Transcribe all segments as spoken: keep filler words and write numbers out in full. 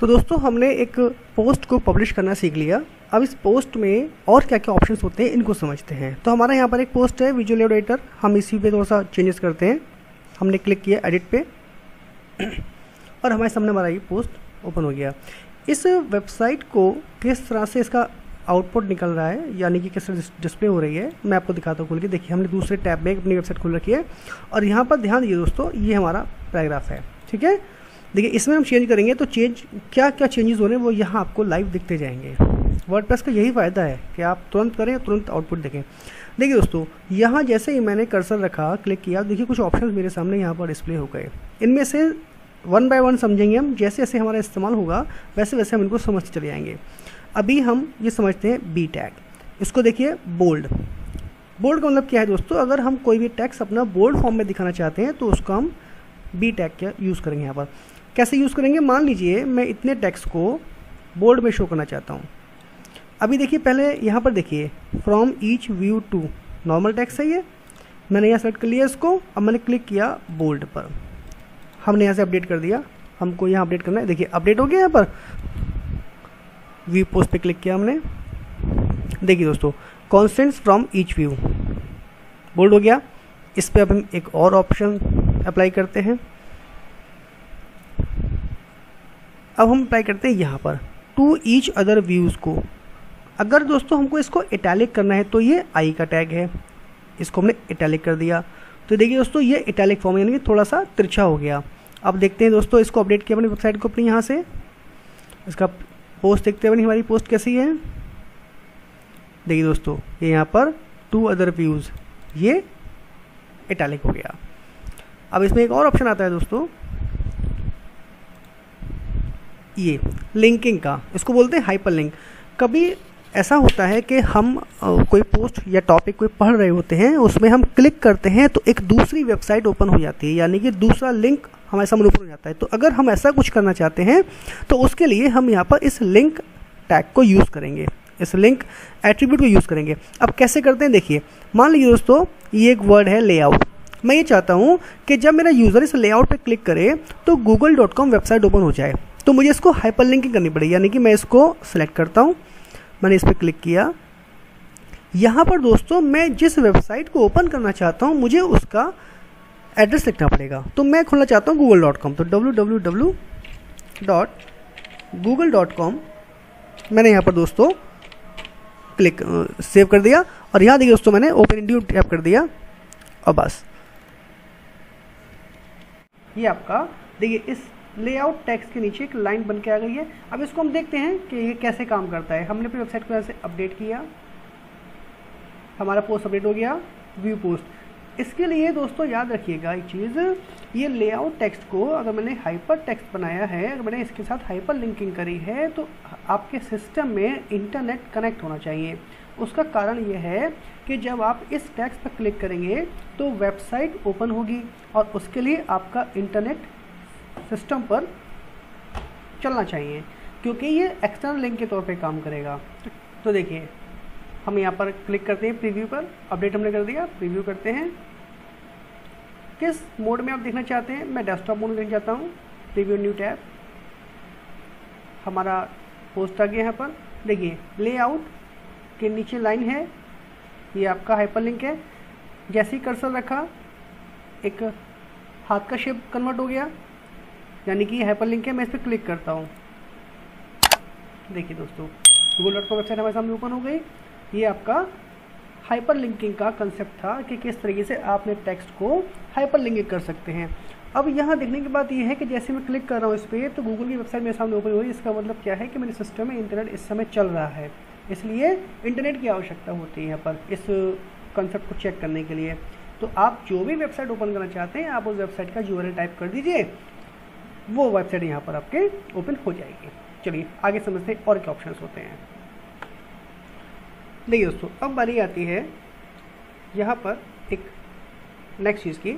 तो दोस्तों हमने एक पोस्ट को पब्लिश करना सीख लिया। अब इस पोस्ट में और क्या क्या ऑप्शंस होते हैं इनको समझते हैं। तो हमारा यहाँ पर एक पोस्ट है विजुअल लेआउट एडिटर, हम इसी पे थोड़ा सा चेंजेस करते हैं। हमने क्लिक किया एडिट पे और हमारे सामने हमारा ये पोस्ट ओपन हो गया। इस वेबसाइट को किस तरह से इसका आउटपुट निकल रहा है, यानी कि किस तरह डिस्प्ले हो रही है, मैं आपको दिखाता हूँ खोल के। देखिए हमने दूसरे टैब में अपनी वेबसाइट खोल रखी है और यहाँ पर ध्यान दीजिए दोस्तों, ये हमारा पैराग्राफ है, ठीक है। देखिए इसमें हम चेंज करेंगे तो चेंज क्या क्या चेंजेस हो रहे हैं वो यहाँ आपको लाइव दिखते जाएंगे। वर्डप्रेस का यही फ़ायदा है कि आप तुरंत करें तुरंत आउटपुट देखें। देखिए दोस्तों यहाँ जैसे ही मैंने कर्सर रखा, क्लिक किया, देखिए कुछ ऑप्शंस मेरे सामने यहाँ पर डिस्प्ले हो गए। इनमें से वन बाय वन समझेंगे हम, जैसे जैसे हमारा इस्तेमाल होगा वैसे वैसे हम इनको समझते चले जाएंगे। अभी हम ये समझते हैं बी टैग, इसको देखिए बोल्ड। बोल्ड का मतलब क्या है दोस्तों, अगर हम कोई भी टैक्स अपना बोल्ड फॉर्म में दिखाना चाहते हैं तो उसका हम बी टैग का यूज़ करेंगे। यहाँ पर कैसे यूज़ करेंगे, मान लीजिए मैं इतने टैक्स को बोल्ड में शो करना चाहता हूँ। अभी देखिए पहले यहाँ पर देखिए from each view to normal text है ये, मैंने यहाँ सेलेक्ट कर लिया इसको। अब मैंने क्लिक किया बोल्ड पर, हमने यहाँ से अपडेट कर दिया, हमको यहाँ अपडेट करना है। देखिए अपडेट हो गया, यहाँ पर व्यू पोस्ट पे क्लिक किया हमने। देखिए दोस्तों constants from each view bold हो गया। इस पर अब हम एक और ऑप्शन अप्लाई करते हैं। अब हम अप्लाई करते हैं यहाँ पर टू ईच अदर व्यूज़ को। अगर दोस्तों हमको इसको इटैलिक करना है तो ये आई का टैग है, इसको हमने इटैलिक कर दिया। तो देखिए दोस्तों ये इटैलिक फॉर्म यानी कि थोड़ा सा तिरछा हो गया। अब देखते हैं दोस्तों, इसको अपडेट किया अपनी वेबसाइट को अपनी यहाँ से, इसका पोस्ट देखते हैं हमारी पोस्ट कैसी है। देखिए दोस्तों ये यहाँ पर टू अदर व्यूज़ ये इटैलिक हो गया। अब इसमें एक और ऑप्शन आता है दोस्तों ये लिंकिंग का, इसको बोलते हैं हाइपर लिंक। कभी ऐसा होता है कि हम कोई पोस्ट या टॉपिक कोई पढ़ रहे होते हैं, उसमें हम क्लिक करते हैं तो एक दूसरी वेबसाइट ओपन हो जाती है, यानी कि दूसरा लिंक हमारे सामने ओपन हो जाता है। तो अगर हम ऐसा कुछ करना चाहते हैं तो उसके लिए हम यहाँ पर इस लिंक टैग को यूज़ करेंगे, इस लिंक एट्रीब्यूट को यूज़ करेंगे। अब कैसे करते हैं देखिए, मान लीजिए दोस्तों ये एक वर्ड है लेआउट। मैं ये चाहता हूँ कि जब मेरा यूज़र इस लेआउट पर क्लिक करे तो Google dot com website open हो जाए, तो मुझे इसको हाइपर लिंकिंग करनी पड़ेगी। यानी कि मैं इसको सेलेक्ट करता हूँ, मैंने इस पर क्लिक किया। यहाँ पर दोस्तों मैं जिस वेबसाइट को ओपन करना चाहता हूँ मुझे उसका एड्रेस लिखना पड़ेगा। तो मैं खोलना चाहता हूँ गूगल डॉट कॉम, तो W W W dot Google dot com मैंने यहाँ पर दोस्तों क्लिक सेव कर दिया और यहाँ देखिए दोस्तों मैंने ओपन इंडियो टैप कर दिया और बस ये आपका देखिए इस लेआउट टैक्स के नीचे एक लाइन बन के आ गई है। अब इसको हम देखते हैं कि ये कैसे काम करता है। हमने अपनी वेबसाइट को यहाँ से अपडेट किया, हमारा पोस्ट अपडेट हो गया व्यू पोस्ट। इसके लिए दोस्तों याद रखिएगा एक चीज़, ये लेआउट टेक्स्ट को अगर मैंने हाइपर टेक्स्ट बनाया है, अगर मैंने इसके साथ हाइपर लिंकिंग करी है तो आपके सिस्टम में इंटरनेट कनेक्ट होना चाहिए। उसका कारण यह है कि जब आप इस टैक्स पर क्लिक करेंगे तो वेबसाइट ओपन होगी और उसके लिए आपका इंटरनेट सिस्टम पर चलना चाहिए, क्योंकि ये एक्सटर्नल लिंक के तौर पे काम करेगा। तो देखिए हम यहाँ पर क्लिक करते हैं प्रीव्यू पर, अपडेट हमने कर दिया, प्रीव्यू करते हैं। किस मोड में आप देखना चाहते हैं, मैं डेस्कटॉप मोड में देखना चाहता हूँ, प्रीव्यू न्यू टैब। हमारा पोस्ट आ गया यहाँ पर। देखिए लेआउट के नीचे लाइन है, ये आपका हाइपर लिंक है। जैसे ही कर्सर रखा एक हाथ का शेप कन्वर्ट हो गया, यानी कि हाइपर लिंक है। मैं इस पर क्लिक करता हूँ, देखिए दोस्तों गूगल डॉट कॉम वेबसाइट हमारे सामने ओपन हो गई। ये आपका हाइपर लिंकिंग का कंसेप्ट था कि किस तरीके से आपने टेक्स्ट को हाइपर लिंकिंग कर सकते हैं। अब यहाँ देखने की बात ये है कि जैसे मैं क्लिक कर रहा हूँ इस पर तो गूगल की वेबसाइट मेरे सामने ओपन हुई। इसका मतलब क्या है कि मेरे सिस्टम में इंटरनेट इस समय चल रहा है, इसलिए इंटरनेट की आवश्यकता होती है यहाँ पर इस कंसेप्ट को चेक करने के लिए। तो आप जो भी वेबसाइट ओपन करना चाहते हैं आप उस वेबसाइट का यूआरएल टाइप कर दीजिए, वो वेबसाइट यहाँ पर आपके ओपन हो जाएगी। चलिए आगे समझते हैं और क्या ऑप्शंस होते हैं। देखिए दोस्तों अब बारी आती है यहाँ पर एक नेक्स्ट चीज़ की।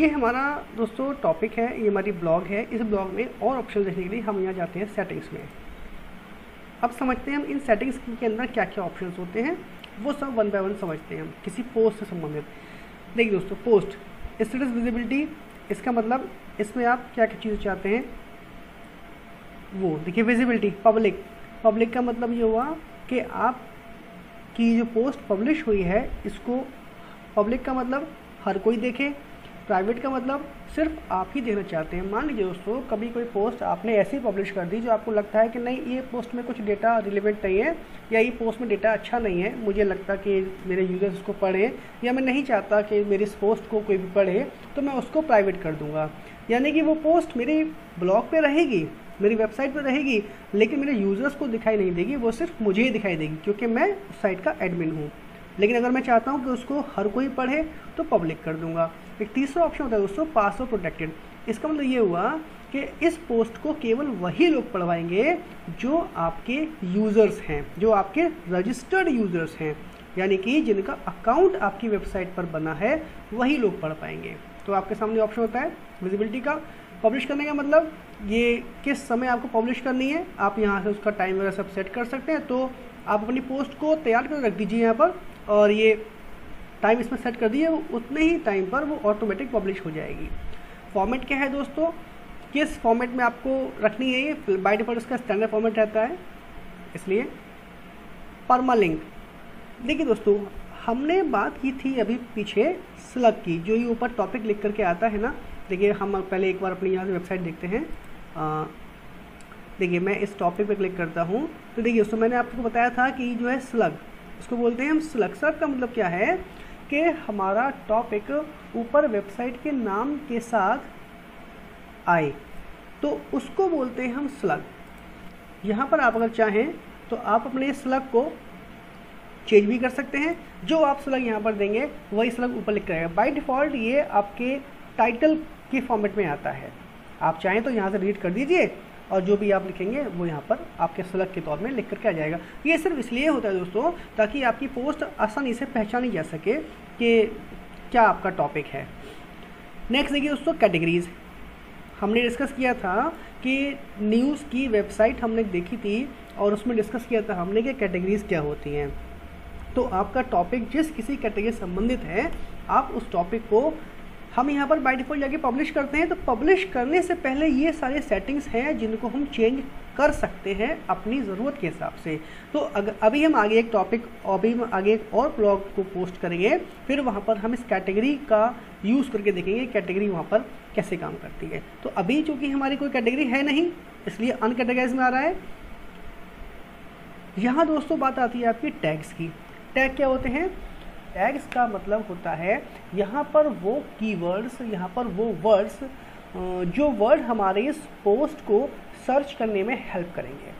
ये हमारा दोस्तों टॉपिक है, ये हमारी ब्लॉग है। इस ब्लॉग में और ऑप्शन देखने के लिए हम यहाँ जाते हैं सेटिंग्स में। अब समझते हैं हम इन सेटिंग्स के अंदर क्या क्या ऑप्शंस होते हैं, वो सब वन बाय वन समझते हैं हम किसी पोस्ट से संबंधित। देखिए दोस्तों पोस्ट स्टेटस विजिबिलिटी, इसका मतलब इसमें आप क्या क्या चीज़ें चाहते हैं, वो देखिए विजिबिलिटी पब्लिक। पब्लिक का मतलब ये हुआ कि आप की जो पोस्ट पब्लिश हुई है इसको, पब्लिक का मतलब हर कोई देखे, प्राइवेट का मतलब सिर्फ आप ही देखना चाहते हैं। मान लीजिए दोस्तों कभी कोई पोस्ट आपने ऐसी पब्लिश कर दी जो आपको लगता है कि नहीं ये पोस्ट में कुछ डेटा रिलेवेंट नहीं है, या ये पोस्ट में डेटा अच्छा नहीं है, मुझे लगता कि मेरे यूजर्स इसको पढ़ें, या मैं नहीं चाहता कि मेरी इस पोस्ट को कोई भी पढ़े, तो मैं उसको प्राइवेट कर दूँगा। यानी कि वो पोस्ट मेरे ब्लॉग पर रहेगी, मेरी वेबसाइट पर रहेगी, लेकिन मेरे यूज़र्स को दिखाई नहीं देगी, वो सिर्फ मुझे ही दिखाई देगी क्योंकि मैं उस साइट का एडमिन हूँ। लेकिन अगर मैं चाहता हूँ कि उसको हर कोई पढ़े तो पब्लिक कर दूंगा। एक तीसरा ऑप्शन होता है दोस्तों पासवर्ड प्रोटेक्टेड। इसका मतलब ये हुआ कि इस पोस्ट को केवल वही लोग पढ़वाएंगे जो आपके यूज़र्स हैं, जो आपके रजिस्टर्ड यूज़र्स हैं, यानी कि जिनका अकाउंट आपकी वेबसाइट पर बना है वही लोग पढ़ पाएंगे। तो आपके सामने ऑप्शन होता है विजिबिलिटी का। पब्लिश करने का मतलब ये किस समय आपको पब्लिश करनी है, आप यहाँ से उसका टाइम वगैरह सब सेट कर सकते हैं। तो आप अपनी पोस्ट को तैयार कर रख दीजिए यहाँ पर, और ये टाइम इसमें सेट कर दिए, उतने ही टाइम पर वो ऑटोमेटिक पब्लिश हो जाएगी। फॉर्मेट क्या है दोस्तों, किस फॉर्मेट में आपको रखनी है, ये बाय डिफ़ॉल्ट इसका स्टैंडर्ड फॉर्मेट रहता है, इसलिए परमालिंक। देखिए दोस्तों हमने बात की थी अभी पीछे स्लग की, जो ये ऊपर टॉपिक लिख करके आता है ना। देखिए हम पहले एक बार अपनी यहाँ से वेबसाइट देखते हैं। आ, देखिए मैं इस टॉपिक पर क्लिक करता हूँ तो देखिए दोस्तों मैंने आपको बताया था कि जो है स्लग, इसको बोलते हैं हम स्लग। स्लग का मतलब क्या है कि हमारा टॉपिक ऊपर वेबसाइट के नाम के साथ आए, तो उसको बोलते हैं हम स्लग। यहाँ पर आप अगर चाहें तो आप अपने स्लग को चेंज भी कर सकते हैं, जो आप स्लग यहाँ पर देंगे वही स्लग ऊपर लिख रहेगा। बाय डिफ़ॉल्ट ये आपके टाइटल के फॉर्मेट में आता है, आप चाहें तो यहाँ से रीड कर दीजिए और जो भी आप लिखेंगे वो यहाँ पर आपके स्लग के तौर में लिख करके आ जाएगा। ये सिर्फ इसलिए होता है दोस्तों ताकि आपकी पोस्ट आसानी से पहचानी जा सके कि क्या आपका टॉपिक है। नेक्स्ट देखिए दोस्तों कैटेगरीज़। हमने डिस्कस किया था कि न्यूज़ की वेबसाइट हमने देखी थी और उसमें डिस्कस किया था हमने कि कैटेगरीज़ क्या होती हैं। तो आपका टॉपिक जिस किसी कैटेगरी से संबंधित है, आप उस टॉपिक को हम यहाँ पर बाय डिफ़ॉल्ट जाके पब्लिश करते हैं। तो पब्लिश करने से पहले ये सारे सेटिंग्स हैं जिनको हम चेंज कर सकते हैं अपनी ज़रूरत के हिसाब से। तो अगर अभी हम आगे एक टॉपिक, अभी हम आगे एक और ब्लॉग को पोस्ट करेंगे, फिर वहाँ पर हम इस कैटेगरी का यूज़ करके देखेंगे कैटेगरी वहाँ पर कैसे काम करती है। तो अभी चूँकि हमारी कोई कैटेगरी है नहीं इसलिए अनकैटेगराइज में आ रहा है। यहाँ दोस्तों बात आती है आपकी टैग्स की। टैग क्या होते हैं? टैग्स का मतलब होता है यहाँ पर वो कीवर्ड्स, यहाँ पर वो वर्ड्स जो वर्ड हमारे इस पोस्ट को सर्च करने में हेल्प करेंगे।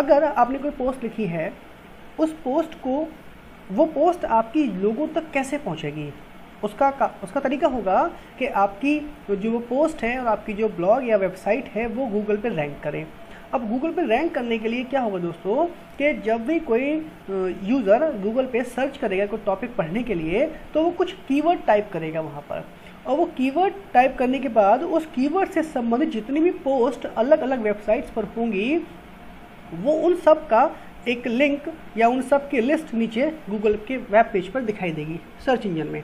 अगर आपने कोई पोस्ट लिखी है, उस पोस्ट को, वो पोस्ट आपकी लोगों तक कैसे पहुँचेगी, उसका उसका तरीका होगा कि आपकी जो वो पोस्ट है और आपकी जो ब्लॉग या वेबसाइट है वो गूगल पे रैंक करें। अब गूगल पे रैंक करने के लिए क्या होगा दोस्तों कि जब भी कोई यूज़र गूगल पे सर्च करेगा कोई टॉपिक पढ़ने के लिए, तो वो कुछ कीवर्ड टाइप करेगा वहाँ पर, और वो कीवर्ड टाइप करने के बाद उस कीवर्ड से संबंधित जितनी भी पोस्ट अलग अलग वेबसाइट्स पर होंगी, वो उन सब का एक लिंक या उन सब की लिस्ट नीचे गूगल के वेब पेज पर दिखाई देगी सर्च इंजन में।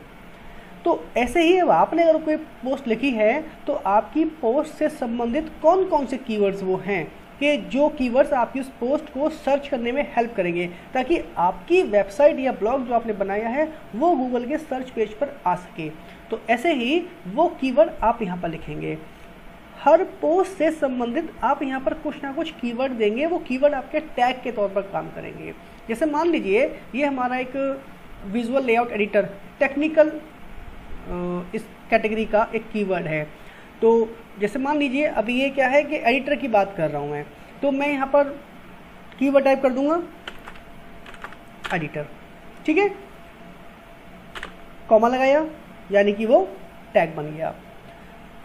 तो ऐसे ही अब आपने अगर कोई पोस्ट लिखी है तो आपकी पोस्ट से संबंधित कौन कौन से कीवर्ड्स वो हैं कि जो कीवर्ड्स आपकी उस पोस्ट को सर्च करने में हेल्प करेंगे, ताकि आपकी वेबसाइट या ब्लॉग जो आपने बनाया है वो गूगल के सर्च पेज पर आ सके। तो ऐसे ही वो कीवर्ड आप यहाँ पर लिखेंगे। हर पोस्ट से संबंधित आप यहाँ पर कुछ ना कुछ कीवर्ड देंगे, वो कीवर्ड आपके टैग के तौर पर काम करेंगे। जैसे मान लीजिए ये हमारा एक विजुअल लेआउट एडिटर टेक्निकल इस कैटेगरी का एक कीवर्ड है। तो जैसे मान लीजिए अभी ये क्या है कि एडिटर की बात कर रहा हूँ मैं, तो मैं यहाँ पर कीवर्ड टाइप कर दूंगा एडिटर, ठीक है, कॉमा लगाया, यानी कि वो टैग बन गया।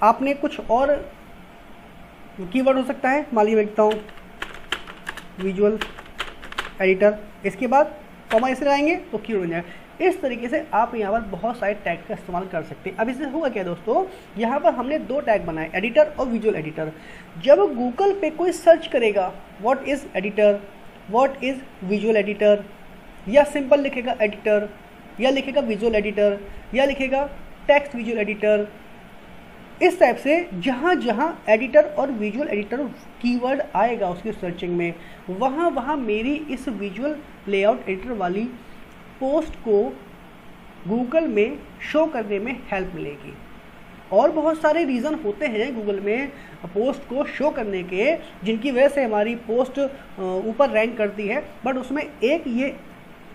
आपने कुछ और कीवर्ड हो सकता है, मान लीजिए मैं लिखता हूँ विजुअल एडिटर, इसके बाद कॉमा इसे लगाएंगे तो कीवर्ड बन जाएगा। इस तरीके से आप यहाँ पर बहुत सारे टैग का इस्तेमाल कर सकते हैं। अब इससे हुआ क्या दोस्तों, यहाँ पर हमने दो टैग बनाए, एडिटर और विजुअल एडिटर। जब गूगल पे कोई सर्च करेगा what is editor, what is visual editor, या सिंपल लिखेगा एडिटर, या लिखेगा विजुअल एडिटर, या लिखेगा टेक्स्ट विजुअल एडिटर, इस टाइप से जहाँ जहाँ एडिटर और विजुअल एडिटर कीवर्ड आएगा उसकी सर्चिंग में, वहाँ वहाँ मेरी इस विजुअल लेआउट एडिटर वाली पोस्ट को गूगल में शो करने में हेल्प मिलेगी। और बहुत सारे रीज़न होते हैं गूगल में पोस्ट को शो करने के, जिनकी वजह से हमारी पोस्ट ऊपर रैंक करती है, बट उसमें एक ये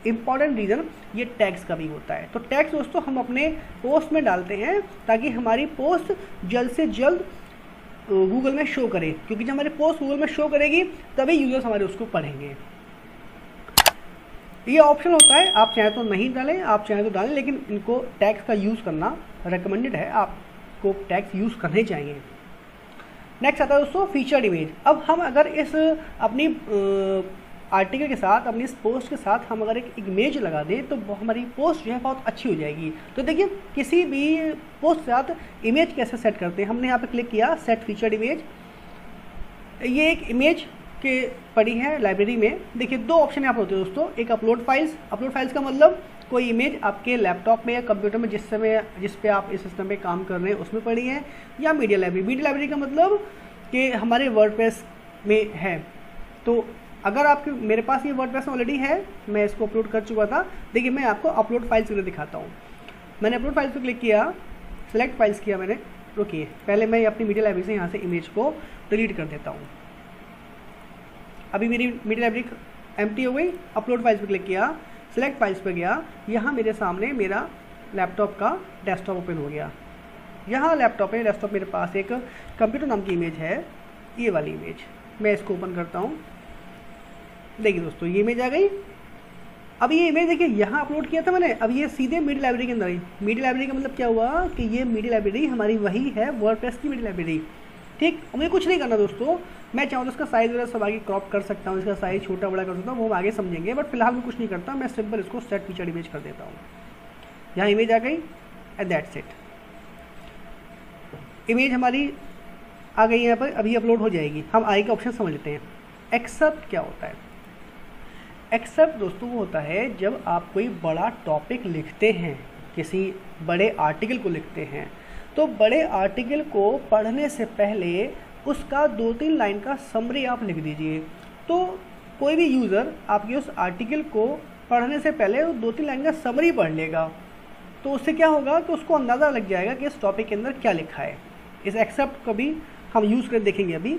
इम्पॉर्टेंट रीज़न ये टैग्स का भी होता है। तो टैग्स दोस्तों हम अपने पोस्ट में डालते हैं ताकि हमारी पोस्ट जल्द से जल्द गूगल में शो करे, क्योंकि जब हमारी पोस्ट गूगल में शो करेगी तभी यूजर्स हमारे उसको पढ़ेंगे। ये ऑप्शन होता है, आप चाहे तो नहीं डालें, आप चाहे तो डालें, लेकिन इनको टैग्स का यूज़ करना रिकमेंडेड है, आपको टैग्स यूज़ करने चाहिए। नेक्स्ट आता है दोस्तों फीचर्ड इमेज। अब हम अगर इस अपनी आर्टिकल के साथ, अपनी इस पोस्ट के साथ हम अगर एक इमेज लगा दें तो हमारी पोस्ट जो है बहुत अच्छी हो जाएगी। तो देखिए किसी भी पोस्ट के साथ इमेज कैसे सेट करते हैं। हमने यहाँ पे क्लिक किया सेट फीचर्ड इमेज। ये एक इमेज के पड़ी है लाइब्रेरी में। देखिए दो ऑप्शन यहाँ पर होते हैं दोस्तों, एक अपलोड फाइल्स। अपलोड फाइल्स का मतलब कोई इमेज आपके लैपटॉप में या कंप्यूटर में जिस समय जिस पे आप इस सिस्टम पे काम कर रहे हैं उसमें पड़ी है, या मीडिया लाइब्रेरी। मीडिया लाइब्रेरी का मतलब कि हमारे वर्डप्रेस में है। तो अगर आपके मेरे पास ये वर्डप्रेस ऑलरेडी है, मैं इसको अपलोड कर चुका था। देखिए मैं आपको अपलोड फाइल्स करके दिखाता हूँ। मैंने अपलोड फाइल्स पर क्लिक किया, सेलेक्ट फाइल्स किया मैंने। रुकिए पहले मैं अपनी मीडिया लाइब्रेरी से यहाँ से इमेज को डिलीट कर देता हूँ। अभी मेरी मीडिया लाइब्रेरी एम्प्टी हो गई। अपलोड फाइल्स पर क्लिक किया, सेलेक्ट फाइल्स पर गया। यहाँ मेरे सामने मेरा लैपटॉप का डेस्कटॉप ओपन हो गया। यहाँ लैपटॉप है, डेस्कटॉप मेरे पास एक कंप्यूटर नाम की इमेज है, ये वाली इमेज। मैं इसको ओपन करता हूँ। देखिए दोस्तों ये इमेज आ गई। अब ये इमेज देखिए यहाँ अपलोड किया था मैंने, अब ये सीधे मीडिया लाइब्रेरी के अंदर आई। मीडिया लाइब्रेरी का मतलब क्या हुआ कि ये मीडिया लाइब्रेरी हमारी वही है वर्डप्रेस की मीडिया लाइब्रेरी। ठीक, मुझे कुछ नहीं करना दोस्तों। मैं चाहूँ तो इसका साइज़ वगैरह सब आगे क्रॉप कर सकता हूँ, इसका साइज़ छोटा बड़ा कर सकता हूँ, वो हम आगे समझेंगे, बट फिलहाल मैं कुछ नहीं करता। मैं सिंपल इसको सेट फीचर इमेज कर देता हूँ। यहाँ इमेज आ गई एंड दैट्स इट। इमेज हमारी आ गई यहाँ पर, अभी अपलोड हो जाएगी। हम आगे का ऑप्शन समझ लेते हैं। एक्सेप्ट क्या होता है? एक्सेप्ट दोस्तों वो होता है जब आप कोई बड़ा टॉपिक लिखते हैं, किसी बड़े आर्टिकल को लिखते हैं, तो बड़े आर्टिकल को पढ़ने से पहले उसका दो तीन लाइन का समरी आप लिख दीजिए। तो कोई भी यूज़र आपके उस आर्टिकल को पढ़ने से पहले दो तीन लाइन का समरी पढ़ लेगा, तो उससे क्या होगा कि उसको अंदाज़ा लग जाएगा कि इस टॉपिक के अंदर क्या लिखा है। इस एक्सेप्ट को भी हम यूज़ कर देखेंगे। अभी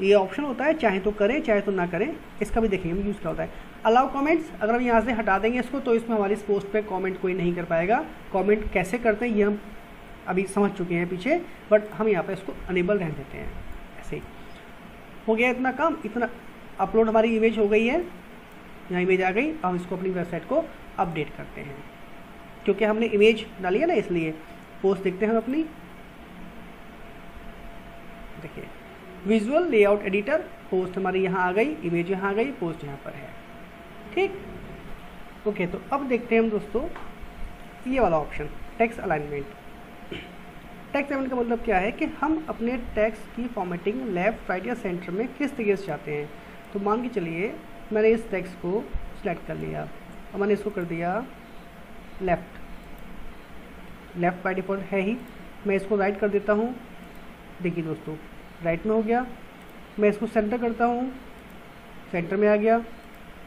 ये ऑप्शन होता है, चाहे तो करें चाहे तो ना करें, इसका भी देखेंगे यूज़ क्या होता है। अलाउ कमेंट्स, अगर हम यहाँ से हटा देंगे इसको तो इसमें हमारी इस पोस्ट पे कमेंट कोई नहीं कर पाएगा। कमेंट कैसे करते हैं ये हम अभी समझ चुके हैं पीछे, बट हम यहाँ पे इसको अनेबल रहने देते हैं। ऐसे ही हो गया इतना काम, इतना अपलोड हमारी इमेज हो गई है। यहाँ इमेज आ गई, हम इसको अपनी वेबसाइट को अपडेट करते हैं, क्योंकि हमने इमेज डाली है ना इसलिए। पोस्ट देखते हैं हम अपनी। देखिए विजुअल लेआउट एडिटर, पोस्ट हमारी यहाँ आ गई, इमेज यहाँ आ गई, पोस्ट यहाँ पर है। ठीक, ओके। तो अब देखते हैं हम दोस्तों ये वाला option text alignment. Text alignment का मतलब क्या है कि हम अपने टेक्स्ट की फॉर्मेटिंग लेफ्ट राइट या सेंटर में किस तरीके से चाहते हैं। तो मान के चलिए मैंने इस टेक्स्ट को सिलेक्ट कर लिया और मैंने इसको कर दिया लेफ़्ट। लेफ़्ट बाय डिफ़ॉल्ट है ही। मैं इसको राइट कर देता हूँ। देखिए दोस्तों राइट में हो गया। मैं इसको सेंटर करता हूँ, सेंटर में आ गया।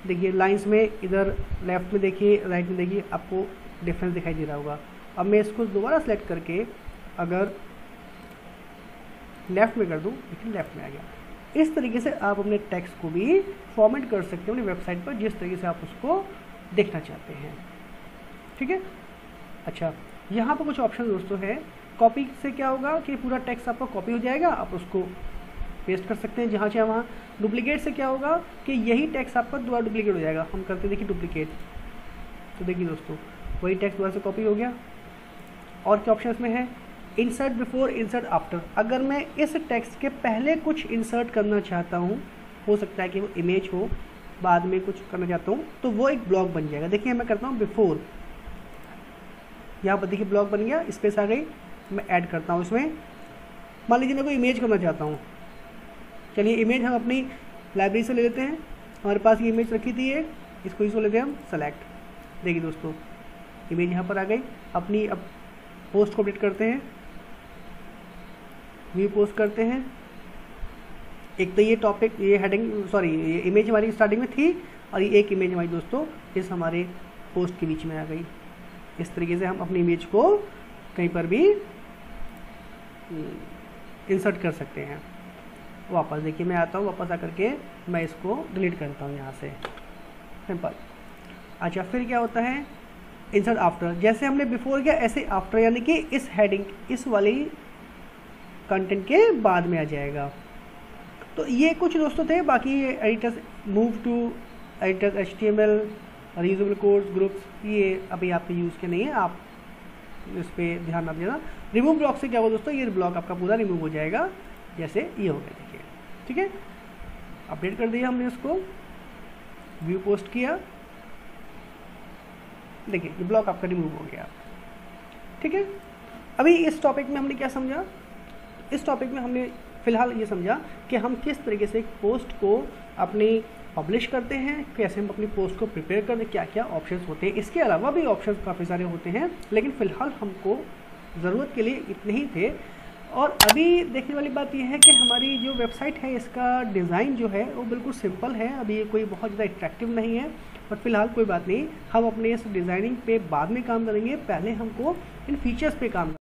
देखिए लाइंस में इधर लेफ़्ट में देखिए, राइट में देखिए, आपको डिफरेंस दिखाई दे रहा होगा। अब मैं इसको दोबारा सेलेक्ट करके अगर लेफ़्ट में कर दूँ, देखिए लेफ़्ट में आ गया। इस तरीके से आप अपने टेक्स्ट को भी फॉर्मेट कर सकते हो अपनी वेबसाइट पर, जिस तरीके से आप उसको देखना चाहते हैं। ठीक है। अच्छा, यहाँ पर कुछ ऑप्शन दोस्तों है। कॉपी से क्या होगा कि पूरा टेक्स्ट आपका कॉपी हो जाएगा, आप उसको पेस्ट कर सकते हैं जहाँ चाहे वहाँ। डुप्लीकेट से क्या होगा कि यही टेक्स्ट आपका दोबारा डुप्लीकेट हो जाएगा। हम करते देखिए डुप्लीकेट, तो देखिए दोस्तों वही टेक्स्ट दोबारा से कॉपी हो गया। और क्या ऑप्शन इसमें है? Insert before, insert after. अगर मैं इस टेक्स्ट के पहले कुछ इंसर्ट करना चाहता हूँ, हो सकता है कि वो इमेज हो, बाद में कुछ करना चाहता हूँ, तो वो एक ब्लॉक बन जाएगा। देखिए मैं करता हूँ बिफोर, यहाँ पर देखिए ब्लॉक बन गया, स्पेस आ गई। मैं ऐड करता हूँ इसमें, मान लीजिए मैं कोई इमेज करना चाहता हूँ। चलिए इमेज हम अपनी लाइब्रेरी से ले लेते हैं, हमारे पास ये इमेज रखी थी, इसको इसको लेते हैं हम सेलेक्ट। देखिए दोस्तों इमेज यहाँ पर आ गई अपनी। अब पोस्ट को अपडेट करते हैं। व्यू पोस्ट करते हैं। एक तो ये टॉपिक, ये हेडिंग, सॉरी ये इमेज हमारी स्टार्टिंग में थी और ये एक इमेज हमारी दोस्तों इस हमारे पोस्ट के बीच में आ गई। इस तरीके से हम अपनी इमेज को कहीं पर भी इंसर्ट कर सकते हैं। वापस देखिए मैं आता हूँ, वापस आकर के मैं इसको डिलीट करता हूँ यहाँ से, सिंपल। अच्छा फिर क्या होता है, इंसर्ट आफ्टर। जैसे हमने बिफोर किया ऐसे आफ्टर, यानी कि इस हेडिंग इस वाली कंटेंट के बाद में आ जाएगा। तो ये कुछ दोस्तों थे, बाकी editors move to editors, H T M L, reusable codes, groups, ये अभी आपने यूज़ के नहीं है, आप इस पर ध्यान ना देना। रिमूव ब्लॉक से क्या होगा दोस्तों, ये ब्लॉक आपका पूरा रिमूव हो जाएगा। जैसे ये हो गया देखिए, ठीक है, अपडेट कर दिया हमने इसको, व्यू पोस्ट किया, देखिए ये ब्लॉक आपका रिमूव हो गया, ठीक है। अभी इस टॉपिक में हमने क्या समझा, इस टॉपिक में हमने फिलहाल ये समझा कि हम किस तरीके से एक पोस्ट को अपनी पब्लिश करते हैं, कैसे हम अपनी पोस्ट को प्रिपेयर करते हैं, क्या क्या ऑप्शंस होते हैं। इसके अलावा भी ऑप्शंस काफ़ी सारे होते हैं, लेकिन फ़िलहाल हमको ज़रूरत के लिए इतने ही थे। और अभी देखने वाली बात यह है कि हमारी जो वेबसाइट है इसका डिज़ाइन जो है वो बिल्कुल सिंपल है, अभी कोई बहुत ज़्यादा अट्रैक्टिव नहीं है, पर फिलहाल कोई बात नहीं, हम अपने इस डिज़ाइनिंग पे बाद में काम करेंगे, पहले हमको इन फीचर्स पे काम